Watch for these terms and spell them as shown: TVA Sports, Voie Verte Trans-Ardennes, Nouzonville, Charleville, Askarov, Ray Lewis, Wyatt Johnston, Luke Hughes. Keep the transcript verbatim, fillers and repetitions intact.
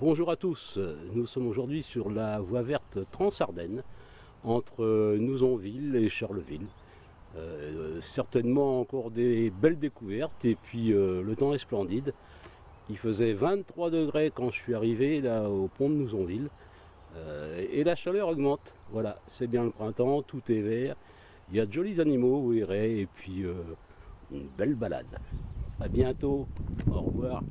Bonjour à tous, nous sommes aujourd'hui sur la voie verte Trans-Ardennes entre Nouzonville et Charleville. Euh, certainement encore des belles découvertes et puis euh, le temps est splendide. Il faisait vingt-trois degrés quand je suis arrivé là au pont de Nouzonville euh, et la chaleur augmente. Voilà, c'est bien le printemps, tout est vert, il y a de jolis animaux, vous verrez, et puis euh, une belle balade. À bientôt, au revoir.